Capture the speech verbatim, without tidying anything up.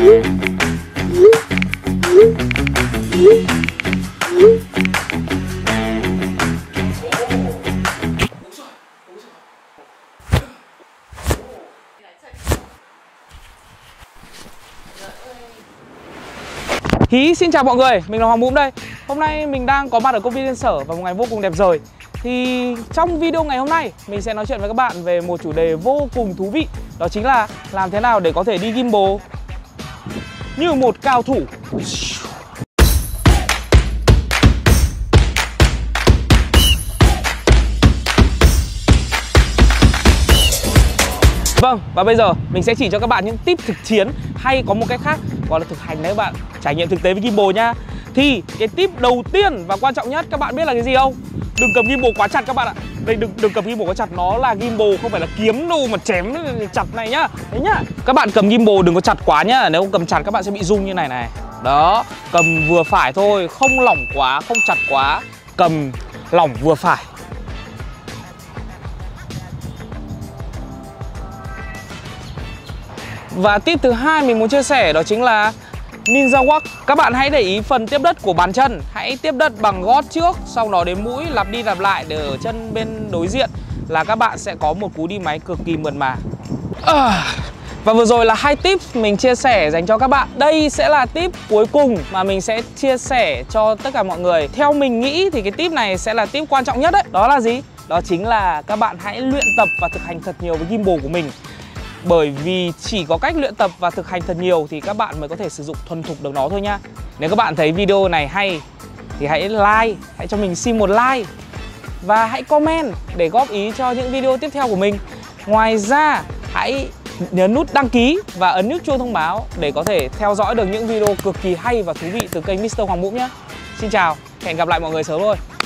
Hí xin chào mọi người, mình là Hoàng Mũ đây. Hôm nay mình đang có mặt ở công viên Yên Sở vào một ngày vô cùng đẹp trời. Thì trong video ngày hôm nay mình sẽ nói chuyện với các bạn về một chủ đề vô cùng thú vị. Đó chính là làm thế nào để có thể đi gimbal như một cao thủ. Vâng, và bây giờ mình sẽ chỉ cho các bạn những tip thực chiến, hay có một cách khác gọi là thực hành đấy các bạn, trải nghiệm thực tế với gimbal nha. Thì cái tip đầu tiên và quan trọng nhất các bạn biết là cái gì không? Đừng cầm gimbal quá chặt các bạn ạ. Đây, đừng đừng cầm gimbal quá chặt, nó là gimbal không phải là kiếm đâu mà chém chặt này nhá. Đấy nhá. Các bạn cầm gimbal đừng có chặt quá nhá, nếu không cầm chặt các bạn sẽ bị rung như này này. Đó, cầm vừa phải thôi, không lỏng quá, không chặt quá, cầm lỏng vừa phải. Và tip thứ hai mình muốn chia sẻ đó chính là Ninja Walk. Các bạn hãy để ý phần tiếp đất của bàn chân. Hãy tiếp đất bằng gót trước, sau đó đến mũi, lặp đi lặp lại để ở chân bên đối diện là các bạn sẽ có một cú đi máy cực kỳ mượt mà. À, và vừa rồi là hai tip mình chia sẻ dành cho các bạn. Đây sẽ là tip cuối cùng mà mình sẽ chia sẻ cho tất cả mọi người. Theo mình nghĩ thì cái tip này sẽ là tip quan trọng nhất đấy. Đó là gì? Đó chính là các bạn hãy luyện tập và thực hành thật nhiều với gimbal của mình. Bởi vì chỉ có cách luyện tập và thực hành thật nhiều thì các bạn mới có thể sử dụng thuần thục được nó thôi nhá. Nếu các bạn thấy video này hay thì hãy like, hãy cho mình xin một like. Và hãy comment để góp ý cho những video tiếp theo của mình. Ngoài ra hãy nhấn nút đăng ký và ấn nút chuông thông báo để có thể theo dõi được những video cực kỳ hay và thú vị từ kênh Mr HoangMum nhé. Xin chào, hẹn gặp lại mọi người sớm thôi.